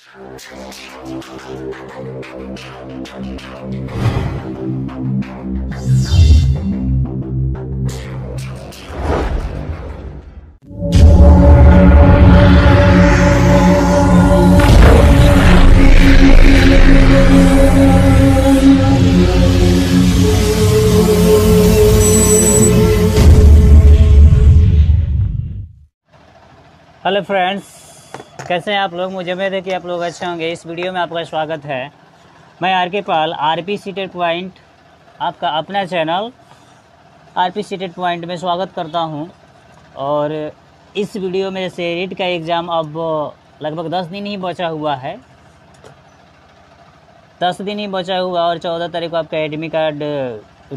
Hello friends, कैसे हैं आप लोग। मुझे उम्मीद है कि आप लोग अच्छे होंगे। इस वीडियो में आपका स्वागत है। मैं RK Pal, RP CTET point, आपका अपना चैनल आरपी सीटेट पॉइंट में स्वागत करता हूं। और इस वीडियो में जैसे रीट का एग्ज़ाम अब लगभग 10 दिन ही बचा हुआ है, 10 दिन ही बचा हुआ और 14 तारीख को आपका एडमी कार्ड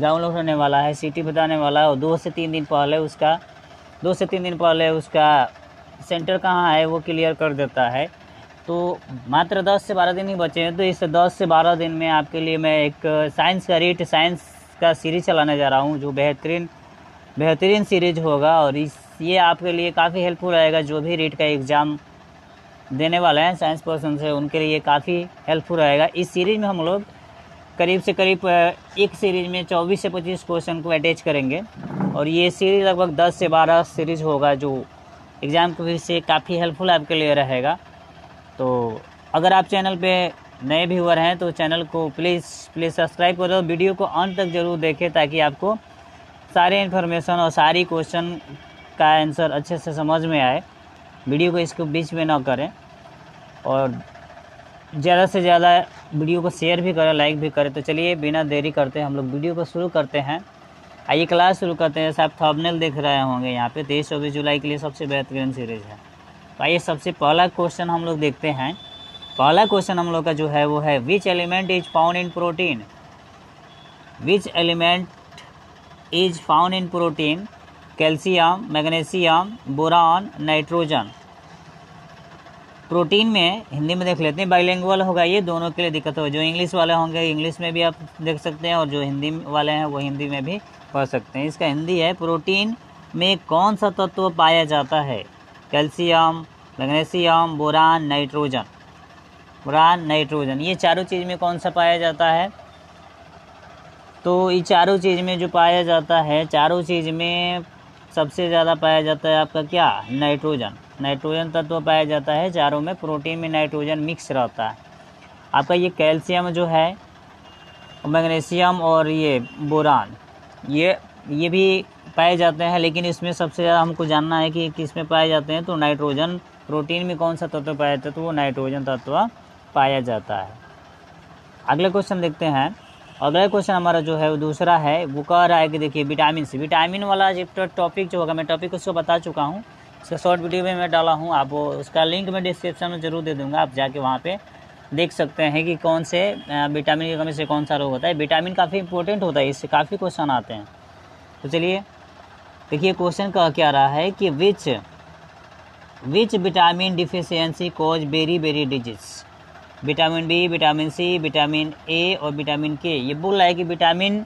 डाउनलोड होने वाला है, सीटी बताने वाला है। और 2 से 3 दिन पहले उसका सेंटर कहाँ है वो क्लियर कर देता है। तो मात्र 10 से 12 दिन ही बचे हैं। तो इस 10 से 12 दिन में आपके लिए मैं एक साइंस का सीरीज़ चलाने जा रहा हूँ, जो बेहतरीन सीरीज होगा। और ये आपके लिए काफ़ी हेल्पफुल रहेगा। जो भी रीट का एग्ज़ाम देने वाले हैं साइंस पर्सन से, उनके लिए काफ़ी हेल्पफुल रहेगा। इस सीरीज़ में हम लोग करीब से करीब एक सीरीज़ में 24 से 25 क्वेश्चन को अटैच करेंगे। और ये सीरीज़ लगभग 10 से 12 सीरीज़ होगा, जो एग्ज़ाम के से काफ़ी हेल्पफुल आपके लिए रहेगा। तो अगर आप चैनल पे नए व्यूअर हैं तो चैनल को प्लीज़ सब्सक्राइब करो। वीडियो को अंत तक ज़रूर देखें ताकि आपको सारे इन्फॉर्मेशन और सारी क्वेश्चन का आंसर अच्छे से समझ में आए। वीडियो को इसको बीच में ना करें और ज़्यादा से ज़्यादा वीडियो को शेयर भी करें, लाइक भी करें। तो चलिए बिना देरी करते हम लोग वीडियो को शुरू करते हैं। आइए क्लास शुरू करते हैं। जैसे आप थंबनेल देख रहे होंगे यहाँ पे 23-24 जुलाई के लिए सबसे बेहतरीन सीरीज़ है। तो आइए सबसे पहला क्वेश्चन हम लोग देखते हैं। पहला क्वेश्चन हम लोग का जो है वो है which element is found in protein calcium, magnesium, boron, nitrogen. Protein में हिंदी में देख लेते हैं, बाइलिंगुअल होगा ये, दोनों के लिए दिक्कत होगी। जो इंग्लिश वाले होंगे इंग्लिश में भी आप देख सकते हैं और जो हिंदी वाले हैं वो हिंदी में भी पढ़ सकते हैं। इसका हिंदी है, प्रोटीन में कौन सा तत्व पाया जाता है? Calcium, magnesium, boron, nitrogen. ये चारों चीज़ में कौन सा पाया जाता है? तो ये चारों चीज़ में जो पाया जाता है, चारों चीज़ में सबसे ज़्यादा पाया जाता है आपका क्या? नाइट्रोजन। नाइट्रोजन तत्व पाया जाता है चारों में, प्रोटीन में नाइट्रोजन मिक्स रहता है आपका। ये कैल्शियम जो है, मैग्नीशियम और ये बोरान, ये भी पाए जाते हैं, लेकिन इसमें सबसे ज़्यादा हमको जानना है कि किस में पाए जाते हैं। तो नाइट्रोजन, प्रोटीन में कौन सा तत्व पाया जाता है? तो वो नाइट्रोजन तत्व पाया जाता है। अगला क्वेश्चन देखते हैं। अगला क्वेश्चन हमारा जो है वो दूसरा है, वो कह रहा है कि देखिए विटामिन सी, विटामिन वाला टॉपिक जो होगा, मैं टॉपिक उसको बता चुका हूँ, उसका शॉर्ट वीडियो में मैं डाला हूँ। आप उसका लिंक मैं डिस्क्रिप्शन में ज़रूर दे दूँगा, आप जाके वहाँ पे देख सकते हैं कि कौन से विटामिन की कमी से कौन सा रोग होता है। विटामिन काफ़ी इंपॉर्टेंट होता है, इससे काफ़ी क्वेश्चन आते हैं। तो चलिए देखिए क्वेश्चन का क्या रहा है कि which vitamin deficiency cause beri disease. Vitamin B, vitamin C, vitamin A और विटामिन के। ये बोल रहा है कि विटामिन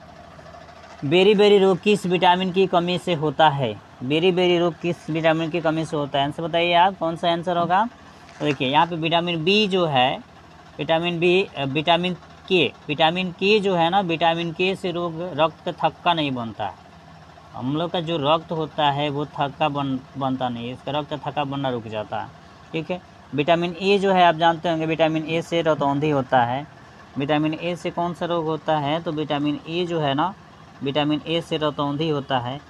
बेरी रोग किस विटामिन की कमी से होता है? बेरी रोग किस विटामिन की कमी से होता है? आंसर बताइए आप, कौन सा आंसर होगा? तो देखिए यहाँ पे विटामिन बी जो है, विटामिन बी, विटामिन के जो है ना, विटामिन के से रोग रक्त थक्का नहीं बनता है। हम लोग का जो रक्त होता है वो थक्का बनता नहीं है, इसका रक्त थक्का बनना रुक जाता है, ठीक है। विटामिन ए जो है आप जानते होंगे, विटामिन ए से रतौंधी होता है। विटामिन ए से कौन सा रोग होता है? तो विटामिन ए जो है ना, विटामिन ए से रतौंधी होता है,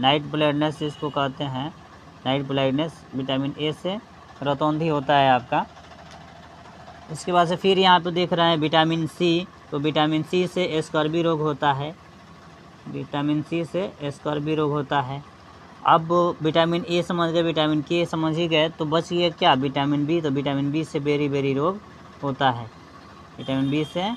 नाइट ब्लाइंडनेस इसको कहते हैं, नाइट ब्लाइंडनेस विटामिन ए से रतौंधी होता है आपका। इसके बाद से फिर यहाँ पे देख रहे हैं विटामिन सी, तो विटामिन सी से स्कर्वी रोग होता है, विटामिन सी से स्कर्वी रोग होता है। अब विटामिन ए समझ गए, विटामिन के समझ ही गए, तो बच गया क्या? Vitamin B. तो विटामिन बी से बेरी रोग होता है, विटामिन बी से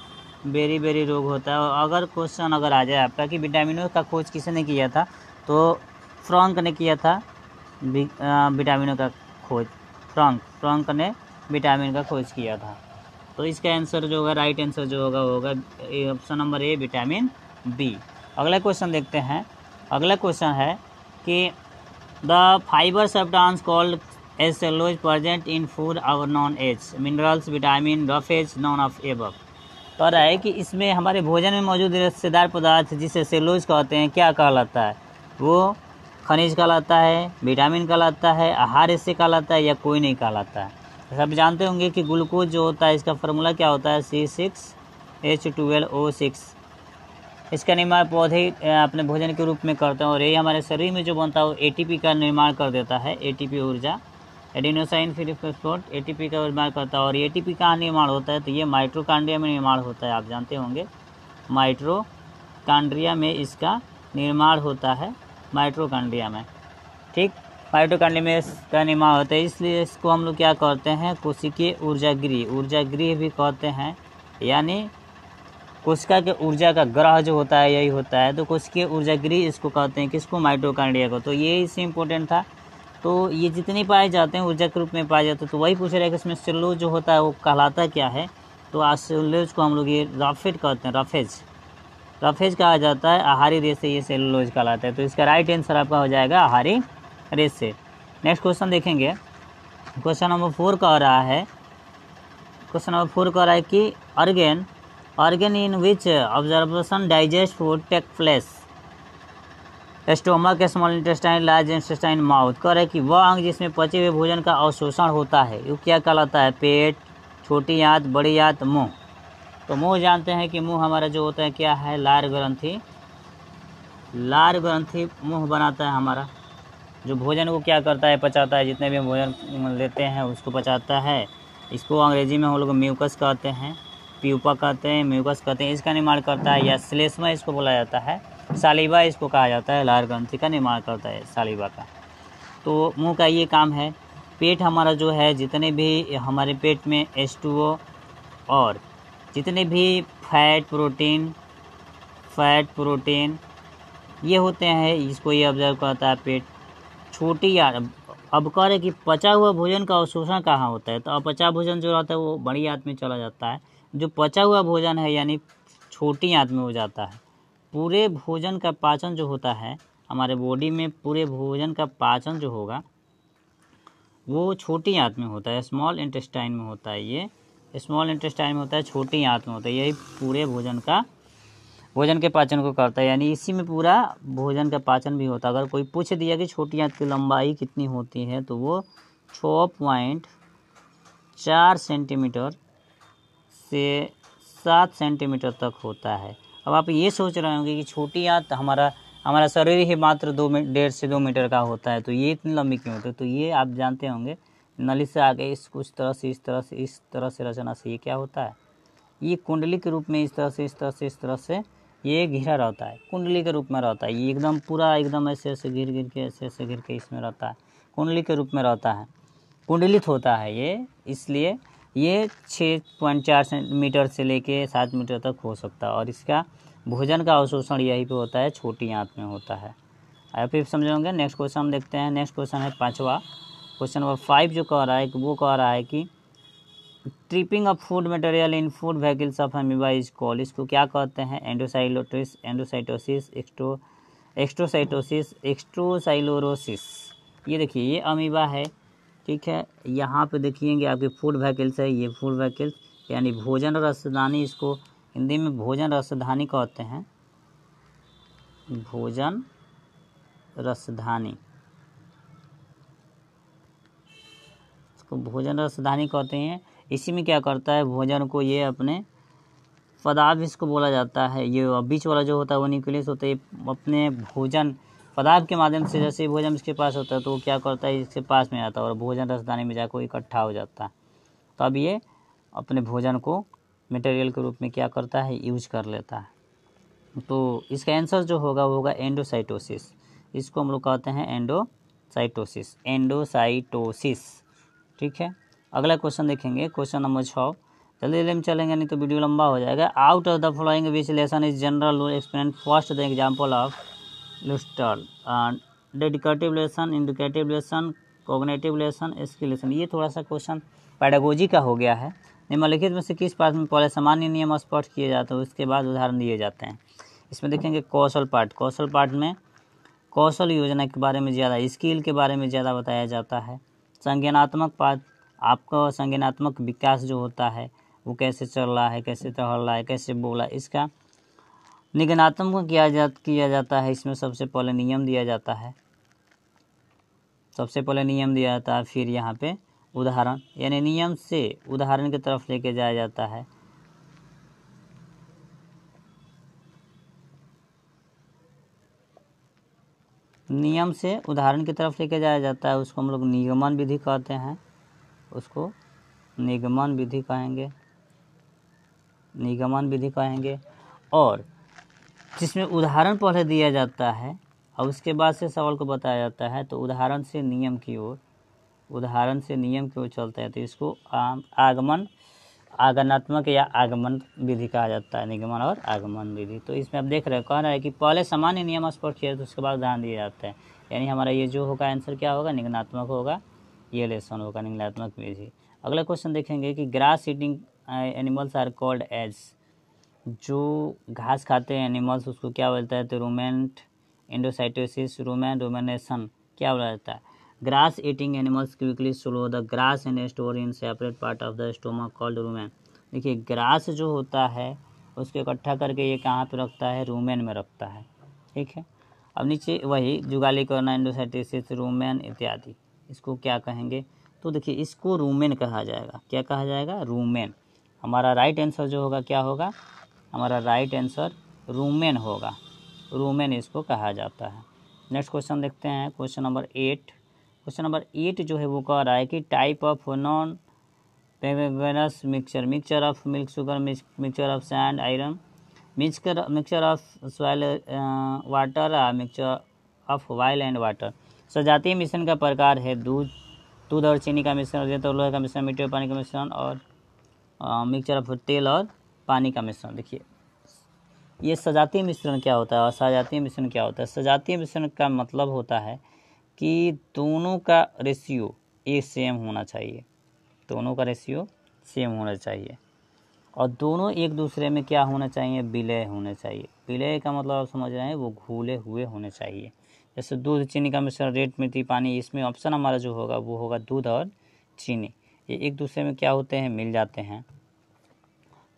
बेरी रोग होता है। और अगर क्वेश्चन अगर आ जाए आपका कि विटामिनों का खोज किसने किया था, तो फ्रांक ने किया था विटामिनों का खोज। फ्रांक ने विटामिन का खोज किया था। तो इसका आंसर जो होगा, राइट आंसर जो होगा होगा option number A, vitamin B. अगला क्वेश्चन देखते हैं। अगला क्वेश्चन है कि the fibre substance called As cellulose present in food और known as minerals vitamin roughage none of above. तो आ रहा है कि इसमें हमारे भोजन में मौजूद रेशेदार पदार्थ जिसे सेलुलोज कहते हैं क्या कहलाता है? वो खनिज कहलाता है, विटामिन कहलाता है, आहार हिस्से कहलाता है या कोई नहीं कहलाता है। सब जानते होंगे कि ग्लूकोज जो होता है इसका फार्मूला क्या होता है C6H12O6। इसका निर्माण पौधे अपने भोजन के रूप में करते हैं और ये हमारे शरीर में जो बनता है वो ATP का निर्माण कर देता है। ATP ऊर्जा एडिनोसाइन फिर फॉस्फेट ATP का निर्माण करता है और ATP का निर्माण होता है तो ये माइटोकांड्रिया में निर्माण होता है। आप जानते होंगे माइटोकांड्रिया में इसका निर्माण होता है, माइटोकांड्रिया में, ठीक, माइटोकांड्रिया में इसका निर्माण होता है। इसलिए इसको हम लोग क्या कहते हैं? कोशिकीय ऊर्जागृह, ऊर्जागृह भी कहते हैं। यानी कोशिका के ऊर्जा का ग्रह जो होता है यही होता है, तो कोशिकीय ऊर्जागृह इसको कहते हैं। किसको? माइटोकांड्रिया को। तो ये इससे इम्पोर्टेंट था। तो ये जितने पाए जाते हैं ऊर्जा के रूप में पाए जाते हैं, तो वही पूछ रहा है कि इसमें सेलुलोज जो होता है वो कहलाता क्या है? तो आज सेलुलोज को हम लोग ये रफेज कहते हैं, रफेज, रफेज कहा जाता है। आहारी रेशे ये सेलुलोज कहलाता है। तो इसका राइट आंसर आपका हो जाएगा आहारी रेशे। नेक्स्ट क्वेश्चन देखेंगे, क्वेश्चन नंबर 4 कह रहा है, क्वेश्चन नंबर 4 कह रहा है कि organ organ in which observation digest food take place, stomach, small intestine, large intestine, mouth. कह रहा है कि वह अंग जिसमें पचे हुए भोजन का अवशोषण होता है वो क्या कहलाता है? पेट, छोटी आंत, बड़ी आंत, मुंह। तो मुंह जानते हैं कि मुंह हमारा जो होता है क्या है? लार ग्रंथि, लार ग्रंथि मुंह बनाता है हमारा, जो भोजन को क्या करता है? पचाता है। जितने भी भोजन लेते हैं उसको पचाता है। इसको अंग्रेजी में हम लोग म्यूकस कहते हैं, प्यूपा कहते हैं, म्यूकस कहते हैं। इसका निर्माण करता है या श्लेष्मा इसको बोला जाता है, सालिवा इसको कहा जाता है। लार ग्रंथि का निर्माण करता है सालिवा का। तो मुंह का ये काम है। पेट हमारा जो है, जितने भी हमारे पेट में H2O और जितने भी फैट प्रोटीन ये होते हैं, इसको ये ऑब्जर्व करता है पेट। छोटी आंत, अब कह रहे कि पचा हुआ भोजन का अवशोषण कहाँ होता है? तो अपचा भोजन जो रहता है वो बड़ी आंत में चला जाता है। जो पचा हुआ भोजन है यानी छोटी आंत में हो जाता है। पूरे भोजन का पाचन जो होता है हमारे बॉडी में, पूरे भोजन का पाचन जो होगा वो छोटी आंत में होता है, स्मॉल इंटेस्टाइन में होता है। ये स्मॉल इंटेस्टाइन में होता है, छोटी आंत में होता है। यही पूरे भोजन के पाचन को करता है। यानी इसी में पूरा भोजन का पाचन भी होता है। अगर कोई पूछ दिया कि छोटी आंत की लंबाई कितनी होती है तो वो 6.4 सेंटीमीटर से 7 सेंटीमीटर तक होता है। अब आप ये सोच रहे होंगे कि छोटी आंत हमारा शरीर ही मात्र 1.5 से 2 मीटर का होता है, तो ये इतनी लंबी क्यों होती है? तो ये आप जानते होंगे नली से आगे इस तरह से रचना से ये क्या होता है? ये कुंडली के रूप में इस तरह से ये घिरा रहता है, कुंडली के रूप में रहता है। ये एकदम पूरा एकदम ऐसे ऐसे घिर के इसमें रहता है, कुंडली के रूप में रहता है, कुंडलित होता है ये। इसलिए ये 6.4 मीटर से लेके 7 मीटर तक हो सकता है। और इसका भोजन का अवशोषण यही पे होता है, छोटी आंत में होता है। आप ये समझोगे। नेक्स्ट क्वेश्चन हम देखते हैं। नेक्स्ट क्वेश्चन है 5वां, क्वेश्चन नंबर 5 जो कह रहा है कि वो कह रहा है कि tripping of food material in food vehicles of amoeba is called, इसको क्या कहते हैं? एंडोसाइटोसिस, एक्स्ट्रोसाइलोरोसिस। ये देखिए ये अमीबा है, ठीक है। यहाँ पे देखिएगा आपके फूड वेहिकल्स है, ये फूड वेहिकल्स यानी भोजन रसधानी, इसको हिंदी में भोजन रसधानी कहते हैं, भोजन रसधानी, इसको भोजन रसधानी कहते हैं। इसी में क्या करता है? भोजन को ये अपने पदार्थ इसको बोला जाता है। ये बीच वाला जो होता है वो न्यूक्लियस होता है। अपने भोजन पदार्थ के माध्यम से जैसे ही भोजन इसके पास होता है तो वो क्या करता है? इसके पास में आता है और भोजन रसदानी में जाकर इकट्ठा हो जाता है। तो अब ये अपने भोजन को मटेरियल के रूप में क्या करता है? यूज कर लेता है। तो इसका आंसर जो होगा वो होगा एंडोसाइटोसिस। इसको हम लोग कहते हैं एंडोसाइटोसिस, ठीक है। अगला क्वेश्चन देखेंगे, क्वेश्चन नंबर 6। जल्दी हम चलेंगे नहीं तो वीडियो लंबा हो जाएगा। Out of the following which lesson is general explain first the example of लुस्टल, deductive lesson, indicative lesson, cognitive lesson, skill lesson. ये थोड़ा सा क्वेश्चन पैडागोजी का हो गया है। निम्नलिखित में से किस पाठ में पहले सामान्य नियम स्पष्ट किए जाते हैं, उसके बाद उदाहरण दिए जाते हैं। इसमें देखेंगे कौशल पाठ, कौशल पाठ में कौशल योजना के बारे में ज़्यादा, स्किल के बारे में ज़्यादा बताया जाता है। संज्ञानात्मक पाद, आपका संज्ञानात्मक विकास जो होता है वो कैसे चल रहा है, कैसे टहल रहा है, कैसे बोला, इसका निगनात्मक किया जाता है। इसमें सबसे पहले नियम दिया जाता है, सबसे पहले नियम दिया जाता है, फिर यहाँ पे उदाहरण, यानी नियम से उदाहरण की तरफ लेके जाया जाता है। नियम से उदाहरण की तरफ लेके जाया जाता है, उसको हम लोग निगमन विधि कहते हैं, उसको निगमन विधि कहेंगे, निगमन विधि कहेंगे। और जिसमें उदाहरण पहले दिया जाता है और उसके बाद से सवाल को बताया जाता है, तो उदाहरण से नियम की ओर, उदाहरण से नियम की ओर चलता है, तो इसको आगमन, आगमनात्मक या आगमन विधि कहा जाता है, निगमन और आगमन विधि। तो इसमें आप देख रहे हो कह रहा है कि पहले सामान्य नियम स्पष्ट किया, तो उसके बाद ध्यान दिया जाता है, यानी हमारा ये जो होगा आंसर क्या होगा, निगमनात्मक होगा, ये लेसन होगा निगमनात्मक विधि। अगला क्वेश्चन देखेंगे कि grass eating animals are called as, जो घास खाते हैं एनिमल्स उसको क्या बोलता है, तो रोमन एंडोसाइटोसिस, रोमन रोमेनेशन क्या बोला जाता है। Grass eating animals quickly slow the grass and store in separate part of the stomach called rumen. देखिए ग्रास जो होता है उसको इकट्ठा करके ये कहाँ पे रखता है, रूमेन में रखता है, ठीक है। अब नीचे वही जुगाली करना, एंडोसाइटिस, रूमेन इत्यादि, इसको क्या कहेंगे, तो देखिए इसको रूमेन कहा जाएगा, क्या कहा जाएगा, रूमेन। हमारा राइट आंसर जो होगा क्या होगा, हमारा राइट आंसर रूमेन होगा, रूमेन इसको कहा जाता है। नेक्स्ट क्वेश्चन देखते हैं, क्वेश्चन नंबर 8। क्वेश्चन नंबर 8 जो है वो कह रहा है कि टाइप ऑफ नॉन पेगनस mixture, mixture of milk sugar, mixture of sand iron, mixture of soil water, mixture of while and water. सजातीय मिश्रण का प्रकार है दूध और चीनी का मिश्रण, रेत और लोहे का मिश्रण, मिट्टी और पानी का मिश्रण, और मिक्सचर ऑफ तेल और पानी का मिश्रण। देखिए ये सजातीय मिश्रण क्या होता है और सजातीय मिश्रण क्या होता है। सजातीय मिश्रण का मतलब होता है कि दोनों का रेशियो एक सेम होना चाहिए, दोनों का रेशियो सेम होना चाहिए और दोनों एक दूसरे में क्या होना चाहिए, विलय होने चाहिए। विलय का मतलब आप समझ रहे हैं, वो घुले हुए होने चाहिए। जैसे दूध चीनी का मिश्रण, रेत मिट्टी पानी, इसमें ऑप्शन हमारा जो होगा वो होगा दूध और चीनी, ये एक दूसरे में क्या होते हैं, मिल जाते हैं।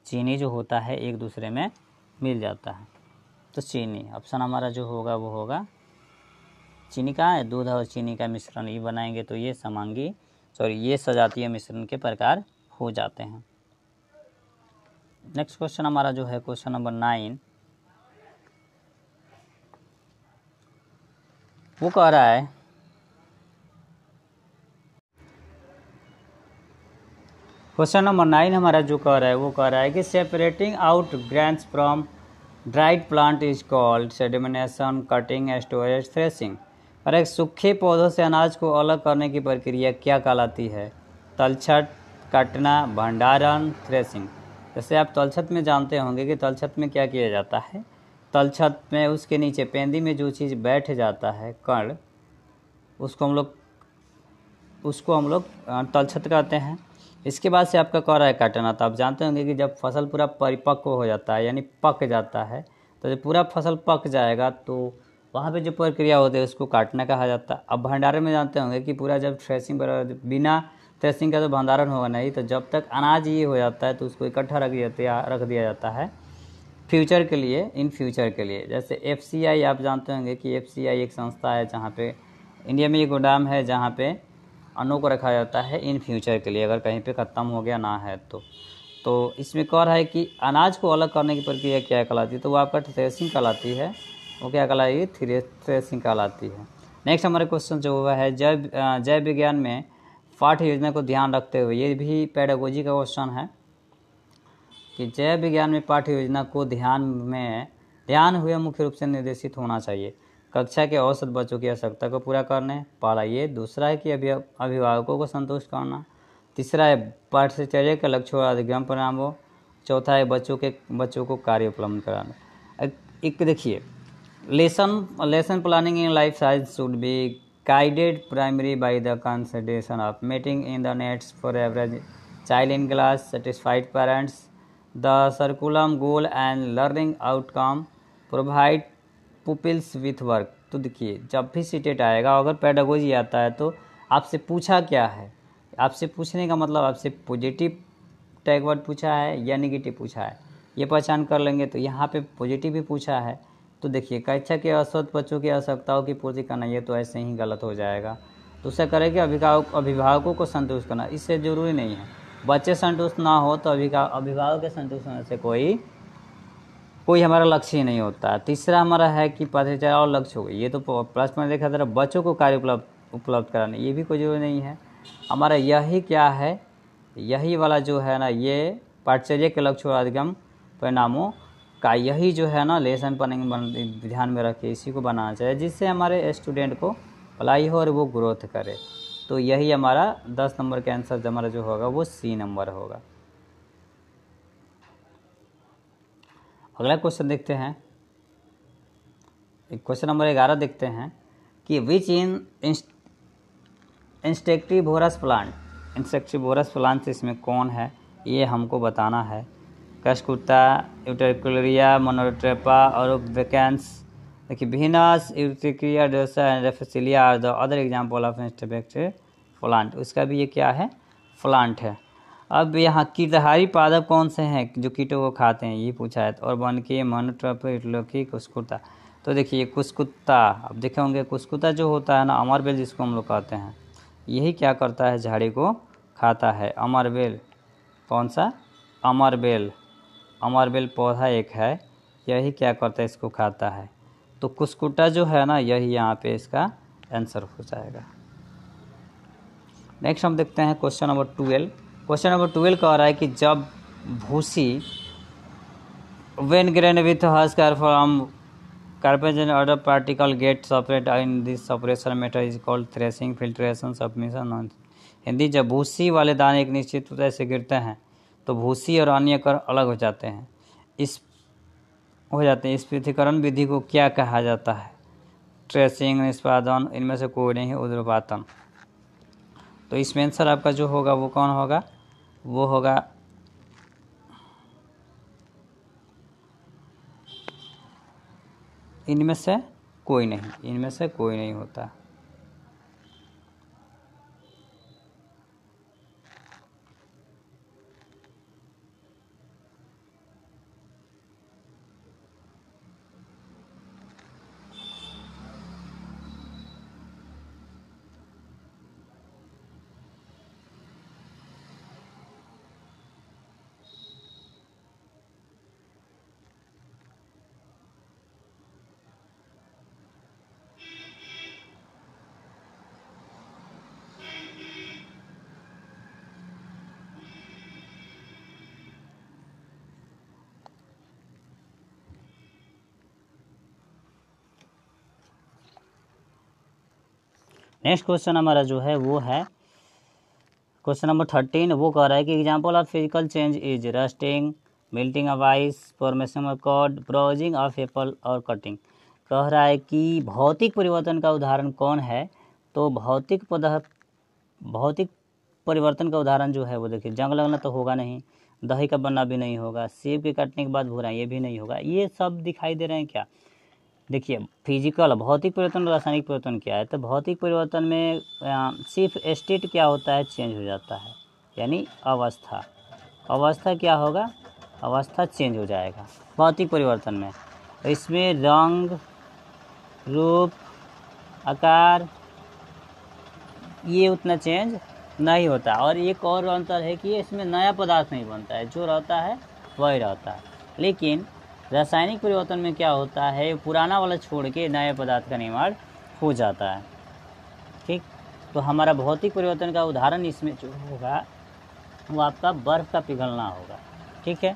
चीनी जो होता है एक दूसरे में मिल जाता है, तो चीनी ऑप्शन हमारा जो होगा वो होगा। चीनी कहाँ है, दूध और चीनी का मिश्रण, ये बनाएंगे तो ये समांगी, सॉरी ये सजातीय मिश्रण के प्रकार हो जाते हैं। नेक्स्ट क्वेश्चन हमारा जो है क्वेश्चन नंबर 9, वो कह रहा है क्वेश्चन नंबर 9 हमारा जो कह रहा है वो कह रहा है कि separating out grains from dried plant is called sedimentation, cutting, storage, threshing. और एक सूखे पौधों से अनाज को अलग करने की प्रक्रिया क्या कहलाती है, तलछट, कटना, भंडारण, थ्रेशिंग। जैसे आप तलछट में जानते होंगे कि तलछट में क्या किया जाता है, तलछट में उसके नीचे पेंदी में जो चीज़ बैठ जाता है कण, उसको हम लोग तलछट कहते हैं। इसके बाद से आपका कह रहा है काटना, तो आप जानते होंगे कि जब फसल पूरा परिपक्व हो जाता है यानी पक जाता है, तो जब पूरा फसल पक जाएगा तो वहाँ पे जो प्रक्रिया होती है उसको काटना कहा जाता है। अब भंडारण में जानते होंगे कि पूरा जब थ्रेशिंग, बिना थ्रेशिंग का तो भंडारण होगा नहीं, तो जब तक अनाज ये हो जाता है तो उसको इकट्ठा रख दिया जाता है फ्यूचर के लिए, इन फ्यूचर के लिए। जैसे एफसीआई, आप जानते होंगे कि एफसीआई एक संस्था है जहाँ पर इंडिया में, ये गोदाम है जहाँ पर अन्नों को रखा जाता है इन फ्यूचर के लिए, अगर कहीं पे ख़त्म हो गया ना है तो इसमें कह रहा है कि अनाज को अलग करने की प्रक्रिया क्या कहलाती है, तो वो आपका थ्रेशिंग कहलाती है, वो क्या कहलाएगी, थ्रेशिंग कहलाती है। नेक्स्ट हमारे क्वेश्चन जो हुआ है जैव विज्ञान में पाठ्य योजना को ध्यान रखते हुए, ये भी पेडागोजी का क्वेश्चन है कि जैव विज्ञान में पाठ्य योजना को ध्यान हुए मुख्य रूप से निर्देशित होना चाहिए। कक्षा के औसत बच्चों की आवश्यकता को पूरा करने, पहला ये। दूसरा है कि अभिभावकों को संतुष्ट करना। तीसरा है पाठ्यचर्या का लक्ष्य और अधिगम परिणामों। चौथा है बच्चों को कार्य उपलब्ध कराना। एक देखिए lesson planning in life science should be guided primary by the consideration of meeting in the needs for average child in class, satisfied parents, the curriculum goal and learning outcome, provide pupils with work. तो देखिए जब भी CTET आएगा, अगर pedagogy आता है तो आपसे पूछा क्या है, आपसे पूछने का मतलब आपसे पॉजिटिव टैगवर्ड पूछा है या नेगेटिव पूछा है, ये पहचान कर लेंगे। तो यहाँ पे पॉजिटिव भी पूछा है, तो देखिए कक्षा के अश्वत बच्चों की आवश्यकताओं की पूर्ति करना, ये तो ऐसे ही गलत हो जाएगा। तो उसे करेंगे अभिभावकों को संतुष्ट करना, इससे ज़रूरी नहीं है बच्चे संतुष्ट ना हो तो अभिभावक के संतुष्ट होने से कोई हमारा लक्ष्य ही नहीं होता। तीसरा हमारा है कि पाठ्यचर्या और लक्ष्य हो गई, ये तो प्लस में देखा जरा बच्चों को कार्य उपलब्ध कराना, ये भी कोई जरूरी नहीं है। हमारा यही क्या है, यही वाला जो है ना, ये पाठ्यचर्या के लक्ष्य और अधिगम परिणामों का यही जो है ना लेसन प्लानिंग ध्यान में रख के इसी को बनाना चाहिए, जिससे हमारे स्टूडेंट को भलाई हो और वो ग्रोथ करे। तो यही हमारा 10 नंबर के आंसर हमारा जो होगा वो सी नंबर होगा। अगला क्वेश्चन देखते हैं, क्वेश्चन नंबर 11 देखते हैं कि which in insectivorous plant, insectivorous plant इसमें कौन है ये हमको बताना है। कशकुता, यूट्रिकुलरिया, मोनोट्रेपा और वेकेंस। देखिए भिनास, यूट्रिक्रिया, dosa and रेफेसिलिया are the other example of insectivorous plant, उसका भी ये क्या है प्लांट है। अब यहाँ कीटहारी पादप कौन से हैं जो कीटों को खाते हैं ये पूछा है, और वन की मोनोट्रेपा, कुस्कुता। तो देखिए कुस्कुता, अब देखे होंगे कुस्कुता जो होता है ना अमरबेल जिसको हम लोग कहते हैं, यही क्या करता है झाड़ी को खाता है। अमरबेल कौन सा, अमरबेल, अमरबेल पौधा एक है, यही क्या करता है इसको खाता है। तो कुस्कुटा जो है ना यही यहाँ पे इसका आंसर हो जाएगा। नेक्स्ट हम देखते हैं क्वेश्चन नंबर 12। क्वेश्चन नंबर 12 कह रहा है कि जब भूसी वेन ग्रेन विथ हस्कर फ्रॉम कार्पेंजन order particle get separate in this separation method is called threshing, filtration, submission. Hindi, जब भूसी वाले दाने एक निश्चित ऊंचाई से गिरते हैं तो भूसी और अन्य कण अलग हो जाते हैं, इस पृथक्करण विधि को क्या कहा जाता है। ट्रेसिंग, निष्पादन, इनमें से कोई नहीं, उद्रपातन। तो इसमें आंसर आपका जो होगा वो कौन होगा, वो होगा इनमें से कोई नहीं, इनमें से कोई नहीं होता। नेक्स्ट क्वेश्चन हमारा जो है वो है क्वेश्चन नंबर 13। वो कह रहा है कि example of physical change is rusting, melting of ice, formation of curd, browning of apple और कटिंग। कह रहा है कि भौतिक परिवर्तन का उदाहरण कौन है। तो भौतिक परिवर्तन का उदाहरण जो है वो देखिए जंग लगना तो होगा नहीं, दही का बनना भी नहीं होगा, सेब के कटने के बाद भूरा ये भी नहीं होगा, ये सब दिखाई दे रहे हैं क्या। देखिए फिजिकल भौतिक परिवर्तन और रासायनिक परिवर्तन क्या है। तो भौतिक परिवर्तन में सिर्फ स्टेट क्या होता है, चेंज हो जाता है, यानी अवस्था, अवस्था क्या होगा, अवस्था चेंज हो जाएगा भौतिक परिवर्तन में। इसमें रंग, रूप, आकार ये उतना चेंज नहीं होता। और एक और अंतर है कि इसमें नया पदार्थ नहीं बनता है, जो रहता है वही रहता है। लेकिन रासायनिक परिवर्तन में क्या होता है, पुराना वाला छोड़ के नए पदार्थ का निर्माण हो जाता है। ठीक, तो हमारा भौतिक परिवर्तन का उदाहरण इसमें जो होगा वो आपका बर्फ़ का पिघलना होगा। ठीक है,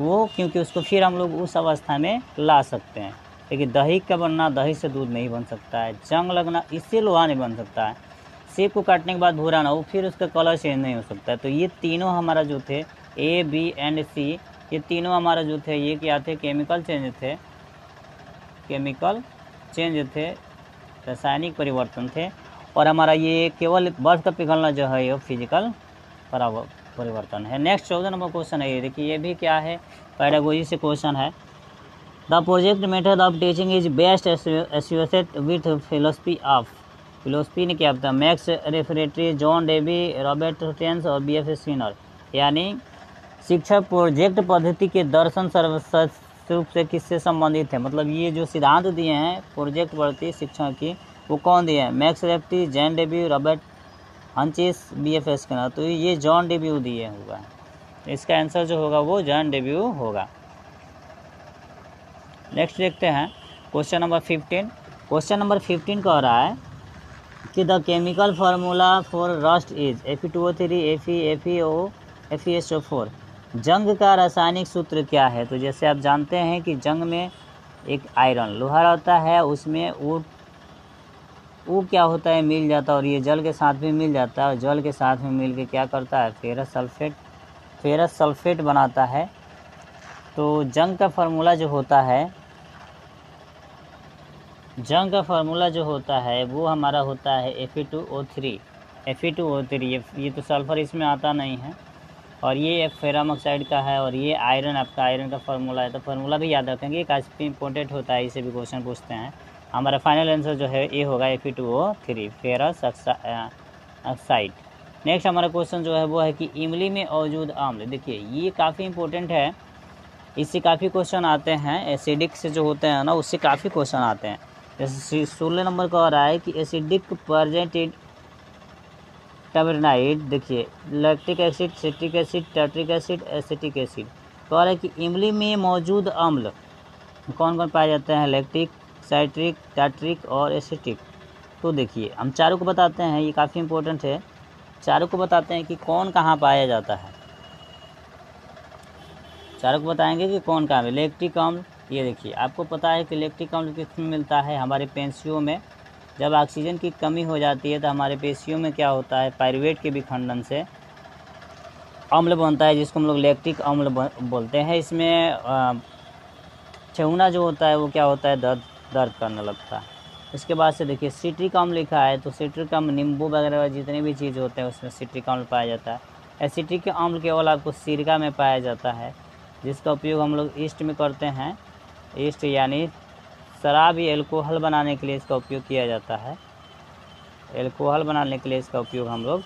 वो क्योंकि उसको फिर हम लोग उस अवस्था में ला सकते हैं। लेकिन दही का बनना, दही से दूध नहीं बन सकता है, जंग लगना इससे लोहा नहीं बन सकता है, सेब को काटने के बाद भूरा ना हो फिर उसका कलर चेंज नहीं हो सकता है। तो ये तीनों हमारा जो थे ए, बी एंड सी, ये तीनों हमारा जो थे ये क्या थे, केमिकल चेंज थे, केमिकल चेंज थे, रासायनिक परिवर्तन थे। और हमारा ये केवल बर्फ का पिघलना जो है ये फिजिकल परिवर्तन है। नेक्स्ट 14 नंबर क्वेश्चन है, ये देखिए ये भी क्या है पैडागोजी से क्वेश्चन है। The project method of teaching is best associated with philosophy of. Philosophy ने किया था मैक्स रेफरेटरी, जॉन डेवी, रॉबर्ट टेंस और बी एफ स्किनर। यानी शिक्षा प्रोजेक्ट पद्धति के दर्शन सर्वश्रेष्ठ रूप से किससे संबंधित है, मतलब ये जो सिद्धांत दिए हैं प्रोजेक्ट पद्धति शिक्षा की वो कौन दिए हैं, मैक्स रेफरेटरी, John Dewey, Robert Hutchins, B F Skinner. तो ये जॉन डेवी दिए हुआ है, इसका आंसर जो होगा वो जॉन डेवी होगा। नेक्स्ट देखते हैं क्वेश्चन नंबर 15। क्वेश्चन नंबर 15 कह रहा है कि the chemical formula for rust is Fe2O3 FeFeO FeSO4। जंग का रासायनिक सूत्र क्या है। तो जैसे आप जानते हैं कि जंग में एक आयरन लोहा रहता है, उसमें वो क्या होता है मिल जाता है, और ये जल के साथ भी मिल जाता है, और जल के साथ में मिल के क्या करता है फेरस सल्फेट बनाता है। तो जंग का फार्मूला जो होता है वो हमारा होता है Fe2O3। ये तो सल्फ़र इसमें आता नहीं है, और ये फेरम ऑक्साइड का है, और ये आयरन आपका आयरन का फार्मूला है। तो फार्मूला भी याद रखेंगे, काफ़ी इंपॉर्टेंट होता है, इसे भी क्वेश्चन पूछते हैं। हमारा फाइनल आंसर जो है ये होगा Fe2O3 फेरस ऑक्साइड। नेक्स्ट हमारा क्वेश्चन जो है वो है कि इमली में मौजूद अम्ल। देखिए ये काफ़ी इंपॉर्टेंट है, इससे काफ़ी क्वेश्चन आते हैं, एसिडिक से जो होते हैं ना उससे काफ़ी क्वेश्चन आते हैं। जैसे 16 नंबर का आ रहा है कि एसिडिक परजेंटेड टबरनाइट, देखिए lactic acid, citric acid, tartaric acid, acetic acid. तो आ रहा है कि इमली में मौजूद अम्ल कौन कौन पाए जाते हैं, लैक्टिक, साइट्रिक, टार्टरिक और एसिटिक। तो देखिए हम चारों को बताते हैं, ये काफ़ी इंपॉर्टेंट है, चारों को बताते हैं कि कौन कहाँ पाया जाता है। चारों को बताएंगे कि कौन कहाँ है। लैक्टिक अम्ल, ये देखिए आपको पता है कि लैक्टिक अम्ल किसमें मिलता है, हमारे पेशियों में। जब ऑक्सीजन की कमी हो जाती है तो हमारे पेशियों में क्या होता है, पाइरूवेट के विखंडन से अम्ल बनता है, जिसको हम लोग लैक्टिक अम्ल बोलते हैं। इसमें छहुना जो होता है वो क्या होता है, दर्द करने लगता है। उसके बाद से देखिए सिट्रिक अम्ल लिखा है, तो सिट्रिक अम्ल नींबू वगैरह जितने भी चीज़ होते हैं उसमें सिट्रिक अम्ल पाया जाता है। एसिटिक अम्ल केवल आपको सिरका में पाया जाता है, जिसका उपयोग हम लोग ईस्ट में करते हैं। ईस्ट यानी शराब या एल्कोहल बनाने के लिए इसका उपयोग किया जाता है, एल्कोहल बनाने के लिए इसका उपयोग हम लोग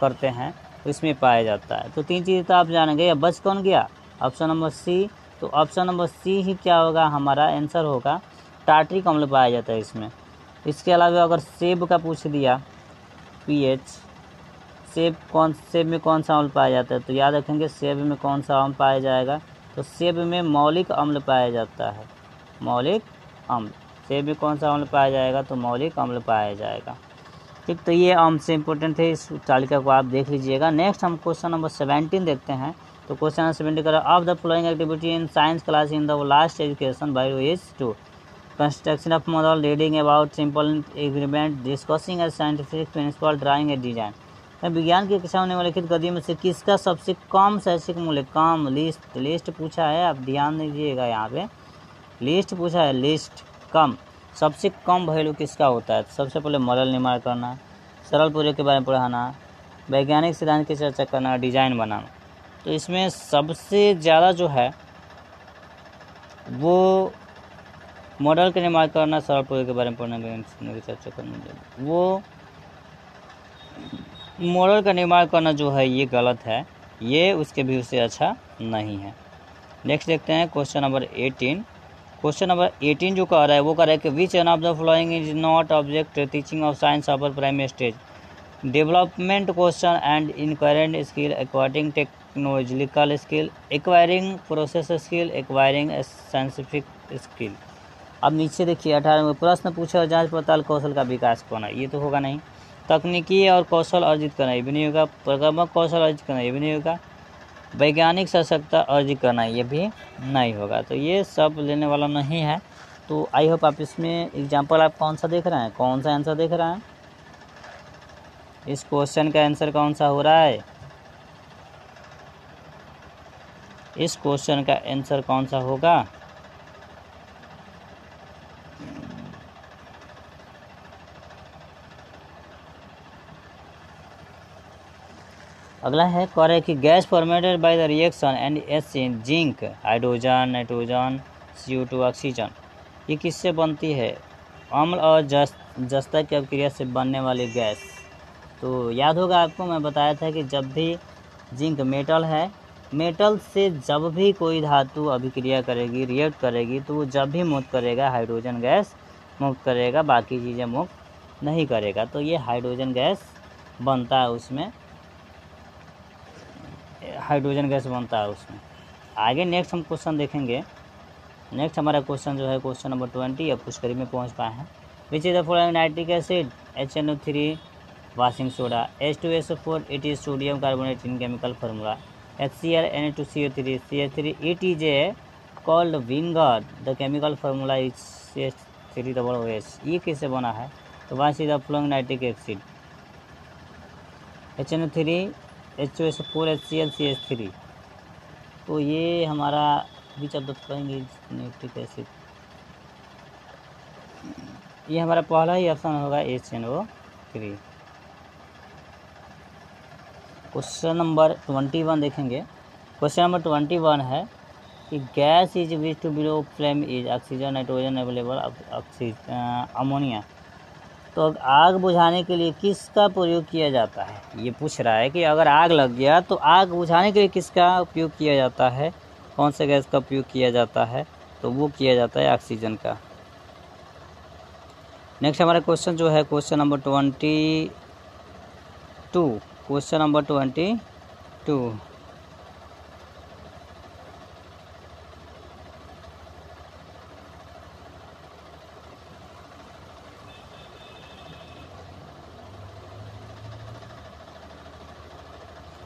करते हैं, इसमें पाया जाता है। तो तीन चीज़ें तो आप जानेंगे, या बच कौन गया, ऑप्शन नंबर सी। तो ऑप्शन नंबर सी ही क्या होगा, हमारा आंसर होगा टार्टरिक अम्ल पाया जाता है इसमें। इसके अलावा अगर सेब का पूछ दिया पीएच, सेब में कौन सा अम्ल पाया जाता है, तो याद रखेंगे सेब में कौन सा अम्ल पाया जाएगा, तो सेब में मौलिक अम्ल पाया जाता है, मौलिक अम्ल। सेब में कौन सा अम्ल पाया जाएगा, तो मौलिक अम्ल पाया जाएगा। ठीक, तो ये अम्ल से इम्पोर्टेंट है, इस तालिका को आप देख लीजिएगा। नेक्स्ट हम क्वेश्चन नंबर 17 देखते हैं। तो क्वेश्चन नंबर 17 कर of the following activity in science class in the last education bio is to construction of model, reading about simple agreement, discussing a scientific principle, drawing a design. तो विज्ञान की कक्षा में उल्लिखित गद्य में से किसका सबसे कम शैक्षिक मूल्य, कम लिस्ट पूछा है, आप ध्यान दीजिएगा यहाँ पे लिस्ट पूछा है, लिस्ट कम सबसे कम वैल्यू किसका होता है। तो सबसे पहले मॉडल निर्माण करना, सरल प्रोजेक्ट के बारे में पढ़ाना, वैज्ञानिक सिद्धांत की चर्चा करना, डिजाइन बनाना। तो इसमें सबसे ज़्यादा जो है वो मॉडल के निर्माण करना, सरल प्रोजेक्ट के बारे में पढ़ना, की चर्चा करना, वो मॉडल का निर्माण करना जो है ये गलत है, ये उसके व्यू से अच्छा नहीं है। नेक्स्ट देखते हैं क्वेश्चन नंबर 18। क्वेश्चन नंबर 18 जो कह रहा है वो कह रहा है कि which one of the following is not object teaching of science upper primary stage, development question and inquiring skill, acquiring technological skill, acquiring process skill, acquiring scientific skill. अब नीचे देखिए 18 में प्रश्न पूछा और जांच पड़ताल कौशल का विकास करना, ये तो होगा नहीं। तकनीकी और कौशल अर्जित करना, ये भी नहीं होगा। प्रगमक कौशल अर्जित करना, ये भी नहीं होगा। वैज्ञानिक सशक्तता अर्जित करना, ये भी नहीं होगा। तो ये सब लेने वाला नहीं है। तो आई होप आप इसमें एग्जाम्पल आप कौन सा देख रहे हैं, कौन सा आंसर देख रहे हैं, इस क्वेश्चन का आंसर कौन सा हो रहा है, इस क्वेश्चन का आंसर कौन सा होगा। अगला है कह रहा है कि gas formatted by the reaction and exchange, zinc, hydrogen, nitrogen, CO2, oxygen, ये किससे बनती है, अम्ल और जस्ता की अभिक्रिया से बनने वाली गैस। तो याद होगा आपको, मैं बताया था कि जब भी जिंक मेटल है, मेटल से जब भी कोई धातु अभिक्रिया करेगी, रिएक्ट करेगी, तो वो जब भी मुक्त करेगा हाइड्रोजन गैस मुक्त करेगा, बाकी चीज़ें मुक्त नहीं करेगा। तो ये हाइड्रोजन गैस बनता है उसमें, हाइड्रोजन गैस बनता है उसमें। आगे नेक्स्ट हम क्वेश्चन देखेंगे। नेक्स्ट हमारा क्वेश्चन जो है क्वेश्चन नंबर 20, अब कुछ करीब में पहुँच पाए हैं। Which is the following nitric acid, HNO3 washing soda, H2SO4, it is sodium carbonate in chemical formula, HCl Na2CO3, CH3 ETJ called vinegar, the chemical formula is CH3OH। ये कैसे बना है? तो which is the following nitric acid, HNO3, H2SO4, HCl, CH3। तो ये हमारा which of the following is nitric acid, ये हमारा पहला ही ऑप्शन होगा HNO3। क्वेश्चन नंबर 21 देखेंगे। क्वेश्चन नंबर 21 है कि gas is which to below flame is oxygen, nitrogen available, ammonia. तो आग बुझाने के लिए किसका प्रयोग किया जाता है, ये पूछ रहा है कि अगर आग लग गया तो आग बुझाने के लिए किसका उपयोग किया जाता है, कौन से गैस का उपयोग किया जाता है? तो वो किया जाता है ऑक्सीजन का। नेक्स्ट हमारा क्वेश्चन जो है क्वेश्चन नंबर 22, क्वेश्चन नंबर 22।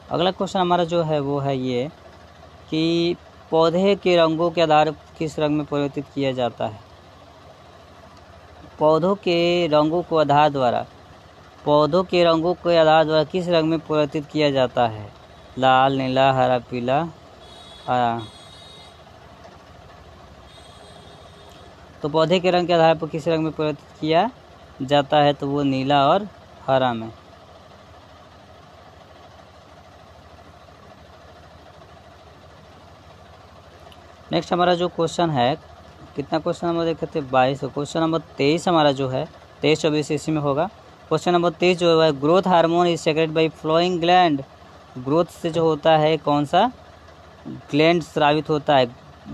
अगला क्वेश्चन हमारा जो है वो है ये कि पौधे के रंगों के आधार किस रंग में परिवर्तित किया जाता है। पौधों के रंगों को आधार द्वारा, पौधों के रंगों के आधार द्वारा किस रंग में परिवर्तित किया जाता है? लाल, नीला, हरा, पीला, हरा। तो पौधे के रंग के आधार पर किस रंग में परिवर्तित किया जाता है? तो वो नीला और हरा में। नेक्स्ट हमारा जो क्वेश्चन है, कितना क्वेश्चन हम देखे थे? 22। क्वेश्चन नंबर 23 हमारा जो है 23-24 इसी में होगा। क्वेश्चन नंबर 23 जो है, growth hormone is secreted by flowing gland, growth से जो होता है कौन सा ग्लैंड स्रावित होता है?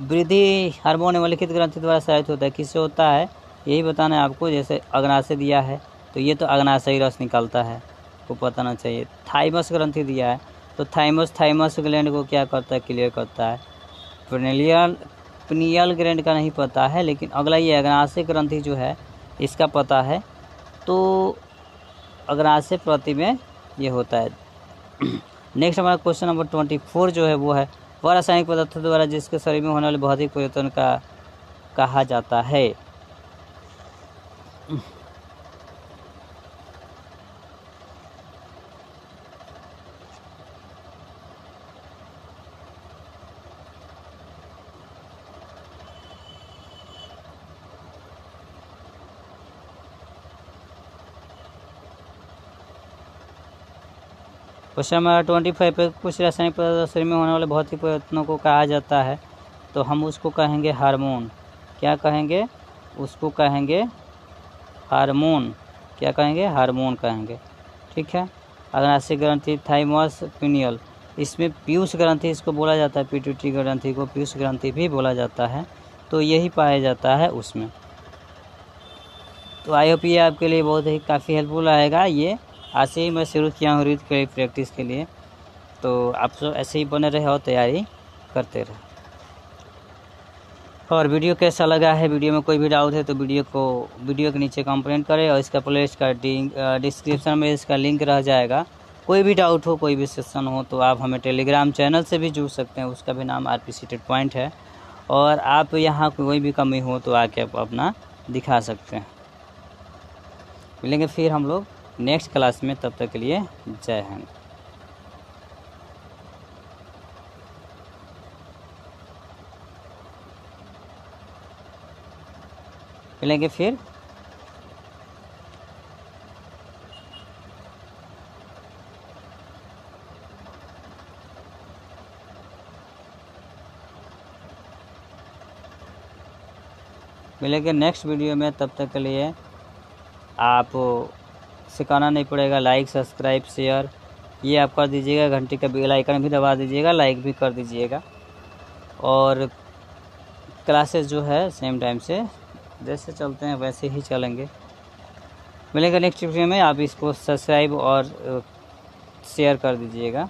वृद्धि हार्मोन मौलिक ग्रंथि द्वारा स्रावित होता है, किससे होता है यही बताना है आपको। जैसे अग्नाशय दिया है तो ये तो अग्नाशय ही रस निकालता है, आपको पता ना चाहिए। थाइमस ग्रंथि दिया है तो थाइमस ग्लैंड को क्या करता है? क्लियर करता है। पिनियल ग्लैंड का नहीं पता है, लेकिन अगला ये अग्नाशय ग्रंथि जो है इसका पता है। तो अग्नाशय प्रति में ये होता है। नेक्स्ट हमारा क्वेश्चन नंबर 24 जो है वो है, वह रासायनिक पदार्थों द्वारा जिसके शरीर में होने वाले भौतिक परिवर्तन का कहा जाता है। क्वेश्चन नंबर 25 पर कुछ रासायनिक पदार्थों शरीर में होने वाले भौतिक परिवर्तनों को कहा जाता है। तो हम उसको कहेंगे हार्मोन। क्या कहेंगे? उसको कहेंगे हार्मोन। क्या कहेंगे? हार्मोन कहेंगे, ठीक है। अग्नाशय ग्रंथि, थाइमस, पिनियल, इसमें पीयूष ग्रंथि इसको बोला जाता है, पिट्यूटरी ग्रंथि को पीयूष ग्रंथि भी बोला जाता है। तो यही पाया जाता है उसमें। तो आई होप ये आपके लिए बहुत ही काफ़ी हेल्पफुल आएगा। ये ऐसे ही मैं शुरू किया हूँ रीट के प्रैक्टिस के लिए। तो आप सब ऐसे ही बने रहे और तैयारी करते रहे। और वीडियो कैसा लगा है, वीडियो में कोई भी डाउट है तो वीडियो के नीचे कमेंट करें, और इसका प्लेलिस्ट का डिस्क्रिप्शन में इसका लिंक रह जाएगा। कोई भी डाउट हो, कोई भी सेशन हो, तो आप हमें टेलीग्राम चैनल से भी जुड़ सकते हैं, उसका भी नाम RP सीटेट पॉइंट है। और आप यहाँ कोई भी कमी हो तो आके आप अपना दिखा सकते हैं। मिलेंगे फिर हम लोग नेक्स्ट क्लास में, तब तक के लिए जय हिंद। मिलेंगे फिर मिलेंगे नेक्स्ट वीडियो में, तब तक के लिए आप सिखाना नहीं पड़ेगा। लाइक, सब्सक्राइब, शेयर ये आप कर दीजिएगा। घंटी का बेल आइकन भी दबा दीजिएगा, लाइक भी कर दीजिएगा। और क्लासेस जो है सेम टाइम से जैसे चलते हैं वैसे ही चलेंगे। मिलेगा नेक्स्ट वीडियो में। आप इसको सब्सक्राइब और शेयर कर दीजिएगा।